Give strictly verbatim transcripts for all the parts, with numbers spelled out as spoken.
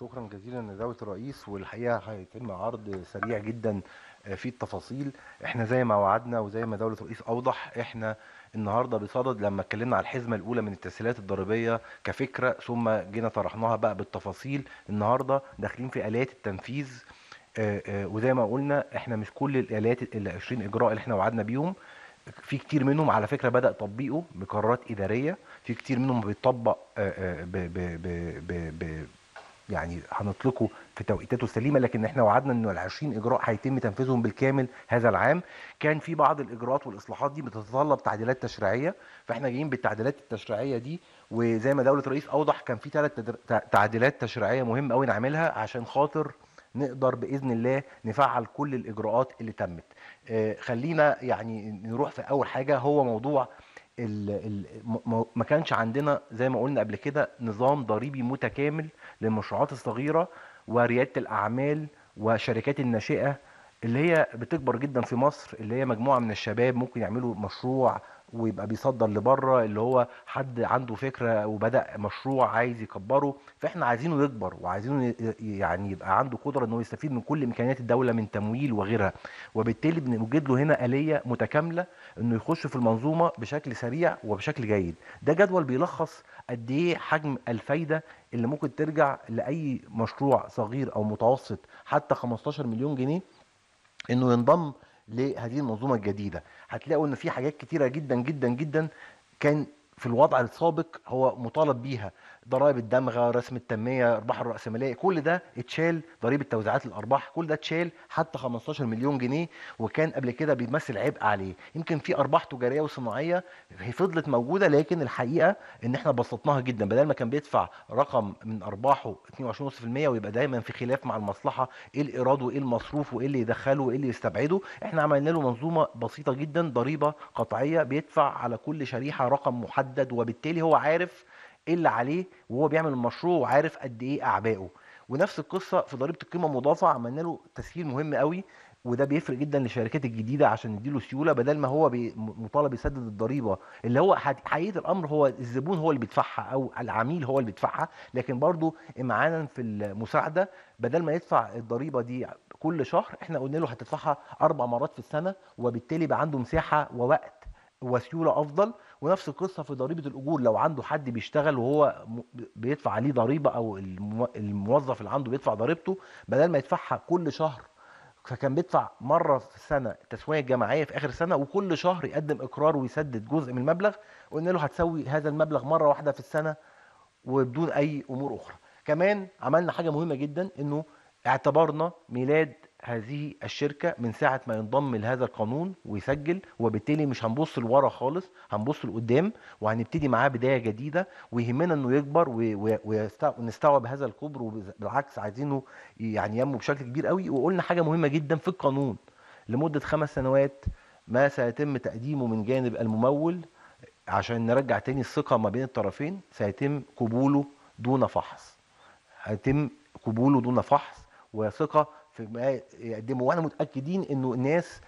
شكرا جزيلا لدولة الرئيس، والحقيقه هيتم عرض سريع جدا في التفاصيل. احنا زي ما وعدنا وزي ما دولة الرئيس اوضح، احنا النهارده بصدد لما اتكلمنا على الحزمه الاولى من التسهيلات الضريبيه كفكره، ثم جينا طرحناها بقى بالتفاصيل. النهارده داخلين في اليات التنفيذ، وزي ما قلنا احنا مش كل الاليات ال عشرين اجراء اللي احنا وعدنا بيهم، في كتير منهم على فكره بدأ تطبيقه بقرارات اداريه، في كتير منهم بيطبق ب ب ب ب يعني هنطلقه في توقيتاته السليمه، لكن احنا وعدنا ان ال عشرين اجراء هيتم تنفيذهم بالكامل هذا العام. كان في بعض الاجراءات والاصلاحات دي بتتطلب تعديلات تشريعيه، فاحنا جايين بالتعديلات التشريعيه دي، وزي ما دوله الرئيس اوضح كان في ثلاث تعديلات تشريعيه مهم قوي نعملها عشان خاطر نقدر باذن الله نفعل كل الاجراءات اللي تمت. آه خلينا يعني نروح في اول حاجه، هو موضوع ال ال ما كانش عندنا زي ما قلنا قبل كده نظام ضريبي متكامل للمشروعات الصغيره ورياده الاعمال وشركات الناشئه اللي هي بتكبر جدا في مصر، اللي هي مجموعه من الشباب ممكن يعملوا مشروع ويبقى بيصدر لبره، اللي هو حد عنده فكره وبدا مشروع عايز يكبره، فاحنا عايزينه يكبر وعايزينه يعني يبقى عنده قدره انه يستفيد من كل امكانيات الدوله من تمويل وغيرها، وبالتالي بنوجد له هنا اليه متكامله انه يخش في المنظومه بشكل سريع وبشكل جيد. ده جدول بيلخص قد ايه حجم الفايده اللي ممكن ترجع لاي مشروع صغير او متوسط حتى خمستاشر مليون جنيه انه ينضم لهذه المنظومه الجديده. هتلاقوا ان في حاجات كتيره جدا جدا جدا كان في الوضع السابق هو مطالب بيها، ضرائب الدمغه، رسم التنميه، ارباح الراسماليه، كل ده اتشال، ضريبه توزيعات الارباح كل ده اتشال حتى خمستاشر مليون جنيه، وكان قبل كده بيمثل عبء عليه. يمكن في ارباح تجاريه وصناعيه هي فضلت موجوده، لكن الحقيقه ان احنا بسطناها جدا، بدل ما كان بيدفع رقم من ارباحه اتنين وعشرين فاصلة خمسة بالمية ويبقى دايما في خلاف مع المصلحه ايه الايراد وايه المصروف وايه اللي يدخله وايه اللي يستبعده، احنا عملنا له منظومه بسيطه جدا، ضريبه قطعيه بيدفع على كل شريحه رقم محدد، وبالتالي هو عارف ايه اللي عليه وهو بيعمل المشروع وعارف قد ايه اعبائه. ونفس القصه في ضريبه القيمه المضافه، عملنا له تسهيل مهم قوي، وده بيفرق جدا للشركات الجديده عشان نديله سيوله، بدل ما هو مطالب يسدد الضريبه اللي هو حقيقه الامر هو الزبون هو اللي بيدفعها او العميل هو اللي بيدفعها، لكن برضه امعانا في المساعده، بدل ما يدفع الضريبه دي كل شهر احنا قلنا له هتدفعها اربع مرات في السنه، وبالتالي بقى عنده مساحه ووقت وسيوله افضل. ونفس القصه في ضريبه الاجور، لو عنده حد بيشتغل وهو بيدفع عليه ضريبه او الموظف اللي عنده بيدفع ضريبته، بدل ما يدفعها كل شهر فكان بيدفع مره في السنه التسويه الجماعيه في اخر السنه، وكل شهر يقدم اقرار ويسدد جزء من المبلغ، قلنا له هتسوي هذا المبلغ مره واحده في السنه وبدون اي امور اخرى. كمان عملنا حاجه مهمه جدا، انه اعتبرنا ميلاد هذه الشركة من ساعة ما ينضم لهذا القانون ويسجل، وبالتالي مش هنبص لورا خالص، هنبص لقدام وهنبتدي معاه بداية جديدة، ويهمنا انه يكبر ونستوعب هذا الكبر، وبالعكس عايزينه يعني ينمو بشكل كبير قوي. وقلنا حاجة مهمة جدا في القانون، لمدة خمس سنوات ما سيتم تقديمه من جانب الممول عشان نرجع تاني الثقة ما بين الطرفين، سيتم قبوله دون فحص، هيتم قبوله دون فحص وثقة ما يقدمه. وانا متاكدين انه الناس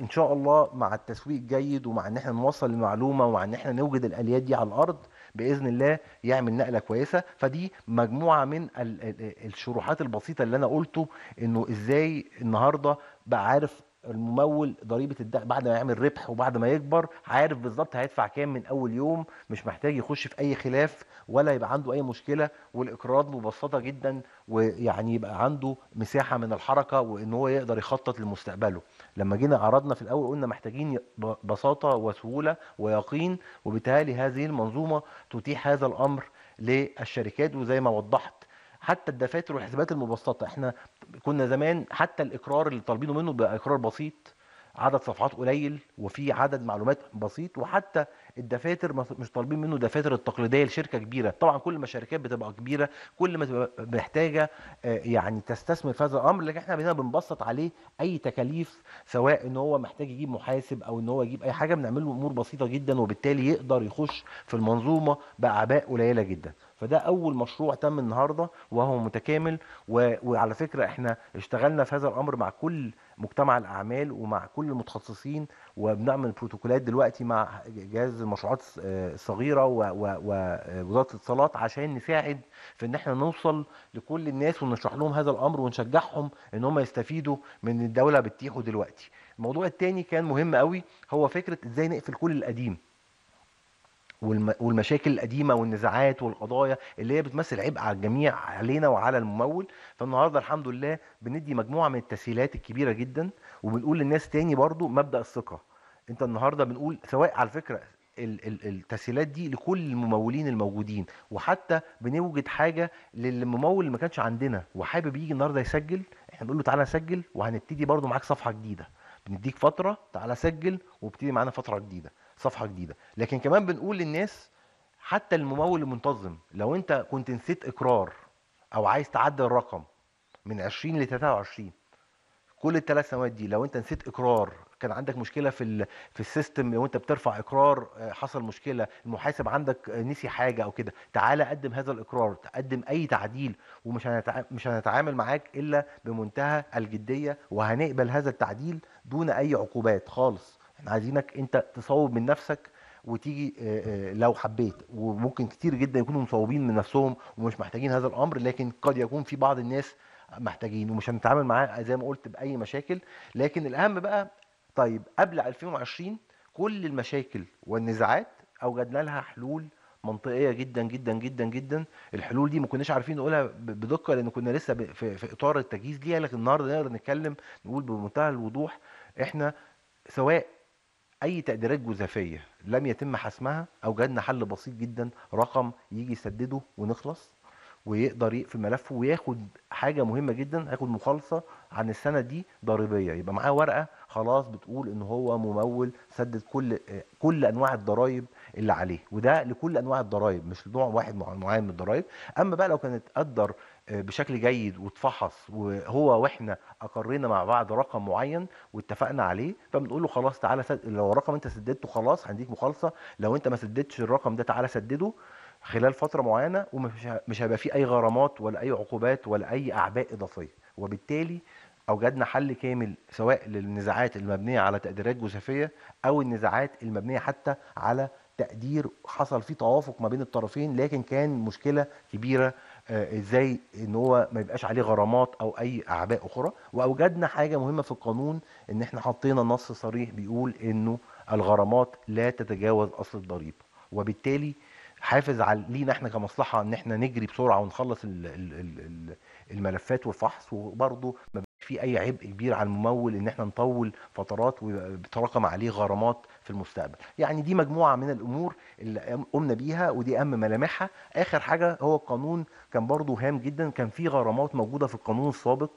ان شاء الله مع التسويق الجيد ومع ان احنا نوصل المعلومه ومع ان احنا نوجد الاليات دي على الارض باذن الله يعمل نقله كويسه. فدي مجموعه من الشروحات البسيطه اللي انا قلته، انه ازاي النهارده بقى عارف الممول ضريبه الدخل بعد ما يعمل ربح وبعد ما يكبر، عارف بالظبط هيدفع كام من اول يوم، مش محتاج يخش في اي خلاف ولا يبقى عنده اي مشكله، والاقراض مبسطه جدا، ويعني يبقى عنده مساحه من الحركه وان هو يقدر يخطط لمستقبله. لما جينا عرضنا في الاول قلنا محتاجين بساطه وسهوله ويقين، وبالتالي هذه المنظومه تتيح هذا الامر للشركات. وزي ما وضحت حتى الدفاتر والحسابات المبسطه، احنا كنا زمان حتى الاقرار اللي طالبينه منه بقى اقرار بسيط، عدد صفحات قليل وفي عدد معلومات بسيط، وحتى الدفاتر مش طالبين منه دفاتر التقليديه لشركه كبيره. طبعا كل ما الشركات بتبقى كبيره كل ما تبقى محتاجه يعني تستثمر في هذا الامر، لكن احنا هنا بنبسط عليه اي تكاليف، سواء ان هو محتاج يجيب محاسب او ان هو يجيب اي حاجه، بنعمل له امور بسيطه جدا، وبالتالي يقدر يخش في المنظومه باعباء قليله جدا. فده اول مشروع تم النهارده وهو متكامل، وعلى فكره احنا اشتغلنا في هذا الامر مع كل مجتمع الاعمال ومع كل المتخصصين، وبنعمل بروتوكولات دلوقتي مع جهاز المشروعات الصغيره ووزاره الاتصالات عشان نساعد في ان احنا نوصل لكل الناس ونشرح لهم هذا الامر ونشجعهم ان هم يستفيدوا من الدوله بتتيحه دلوقتي. الموضوع الثاني كان مهم قوي، هو فكره ازاي نقفل كل القديم والمشاكل القديمه والنزاعات والقضايا اللي هي بتمثل عبء على الجميع، علينا وعلى الممول. فالنهارده الحمد لله بندي مجموعه من التسهيلات الكبيره جدا، وبنقول للناس تاني برضو مبدا الثقه. انت النهارده بنقول سواء على فكره التسهيلات دي لكل الممولين الموجودين، وحتى بنوجد حاجه للممول اللي ما كانش عندنا وحابب يجي النهارده يسجل، احنا بنقول له تعالى سجل وهنبتدي برضو معاك صفحه جديده، بنديك فتره تعالى سجل وابتدي معانا فتره جديده، صفحه جديده. لكن كمان بنقول للناس حتى الممول المنتظم لو انت كنت نسيت اقرار او عايز تعدل الرقم من عشرين ل ثلاثة وعشرين كل الثلاث سنوات دي، لو انت نسيت اقرار، كان عندك مشكله في في السيستم وانت بترفع اقرار، حصل مشكله، المحاسب عندك نسي حاجه او كده، تعالى قدم هذا الاقرار، تقدم اي تعديل ومش هنتع... مش هنتعامل معاك الا بمنتهى الجديه، وهنقبل هذا التعديل دون اي عقوبات خالص. عايزينك انت تصوب من نفسك وتيجي لو حبيت، وممكن كتير جدا يكونوا مصوبين من نفسهم ومش محتاجين هذا الامر، لكن قد يكون في بعض الناس محتاجين ومش هنتعامل معاه زي ما قلت باي مشاكل. لكن الاهم بقى، طيب قبل ألفين وعشرين كل المشاكل والنزاعات اوجدنا لها حلول منطقيه جدا جدا جدا جدا. الحلول دي ما كناش عارفين نقولها بدقه لان كنا لسه في, في اطار التجهيز ليها، لكن النهارده نقدر نتكلم نقول بمنتهى الوضوح احنا سواء اي تقديرات جزافيه لم يتم حسمها اوجدنا حل بسيط جدا، رقم يجي يسدده ونخلص ويقدر يقفل ملفه وياخد حاجه مهمه جدا، هياخد مخالصه عن السنه دي ضريبيه، يبقى معاه ورقه خلاص بتقول ان هو ممول سدد كل كل انواع الضرايب اللي عليه، وده لكل انواع الضرايب مش لنوع واحد معين من الضرايب. اما بقى لو كانت تقدر بشكل جيد واتفحص وهو واحنا اقرينا مع بعض رقم معين واتفقنا عليه، فبنقول له خلاص تعالى سد... لو الرقم انت سددته خلاص هنديك مخالصه، لو انت ما سددتش الرقم ده تعالى سدده خلال فتره معينه، ومش هيبقى فيه اي غرامات ولا اي عقوبات ولا اي اعباء اضافيه. وبالتالي اوجدنا حل كامل سواء للنزاعات المبنيه على تقديرات جزافيه او النزاعات المبنيه حتى على تقدير حصل فيه توافق ما بين الطرفين، لكن كان مشكله كبيره ازاي ان هو ما يبقاش عليه غرامات او اي اعباء اخرى. واوجدنا حاجه مهمه في القانون، ان احنا حطينا نص صريح بيقول انه الغرامات لا تتجاوز اصل الضريبه، وبالتالي حافز علينا احنا كمصلحه ان احنا نجري بسرعه ونخلص ال ال ال الملفات والفحص، وبرضه ما بقاش في اي عبء كبير على الممول ان احنا نطول فترات وبتراكم عليه غرامات في المستقبل. يعني دي مجموعه من الامور اللي قمنا بيها ودي اهم ملامحها. اخر حاجه هو القانون كان برضه هام جدا، كان في غرامات موجوده في القانون السابق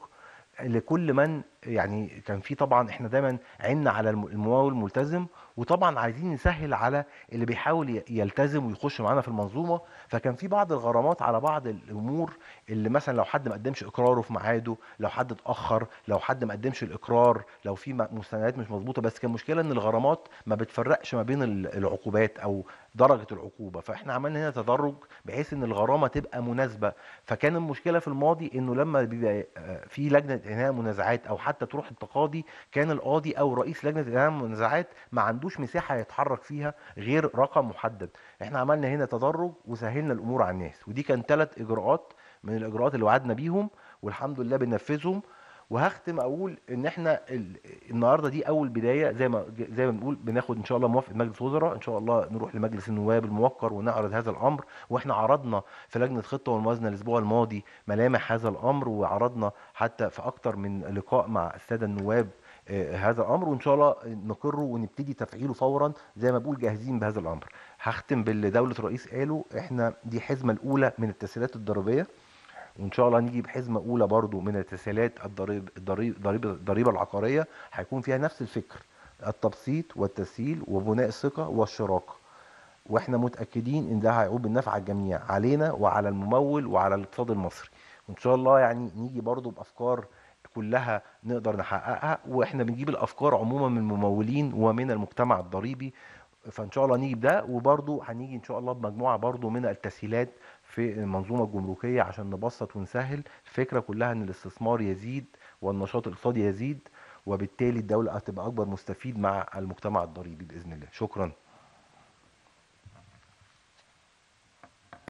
لكل من يعني كان في، طبعا احنا دايما عيننا على الممول الملتزم، وطبعا عايزين نسهل على اللي بيحاول يلتزم ويخش معانا في المنظومه، فكان في بعض الغرامات على بعض الامور اللي مثلا لو حد ما قدمش اقراره في ميعاده، لو حد اتاخر، لو حد ما قدمش الاقرار، لو في مستندات مش مظبوطه. بس كان مشكله ان الغرامات ما بتفرقش ما بين العقوبات او درجه العقوبه، فاحنا عملنا هنا تدرج بحيث ان الغرامه تبقى مناسبه. فكان المشكله في الماضي انه لما بيبقى في لجنه انهاء منازعات او حتى تروح التقاضي، كان القاضي او رئيس لجنه انهاء المنازعات ما عندوش مساحه يتحرك فيها غير رقم محدد. احنا عملنا هنا تدرج وسهلنا الامور على الناس، ودي كان ثلاث اجراءات من الاجراءات اللي وعدنا بيهم والحمد لله بننفذهم. وهختم اقول ان احنا النهارده دي اول بدايه، زي ما زي ما بنقول بناخد ان شاء الله موافقه مجلس وزراء، ان شاء الله نروح لمجلس النواب الموقر ونعرض هذا الامر. واحنا عرضنا في لجنه خطه والموازنه الاسبوع الماضي ملامح هذا الامر، وعرضنا حتى في اكتر من لقاء مع الساده النواب هذا الامر، وان شاء الله نقره ونبتدي تفعيله فورا. زي ما بقول جاهزين بهذا الامر. هختم باللي دوله الرئيس قاله، احنا دي الحزمه الاولى من التسهيلات الضريبيه، وان شاء الله نجيب حزمه اولى برضو من التسهيلات الضريبه الضريبه الضريبه العقاريه، هيكون فيها نفس الفكر، التبسيط والتسهيل وبناء الثقه والشراكه. واحنا متاكدين ان ده هيعود بالنفع على الجميع، علينا وعلى الممول وعلى الاقتصاد المصري. وان شاء الله يعني نيجي برضو بافكار كلها نقدر نحققها، واحنا بنجيب الافكار عموما من الممولين ومن المجتمع الضريبي، فان شاء الله نيجي بده. وبرضو هنيجي ان شاء الله بمجموعه برضو من التسهيلات في المنظومة الجمركية عشان نبسط ونسهل. الفكرة كلها ان الاستثمار يزيد والنشاط الاقتصادي يزيد، وبالتالي الدولة هتبقى اكبر مستفيد مع المجتمع الضريبي بإذن الله. شكرا.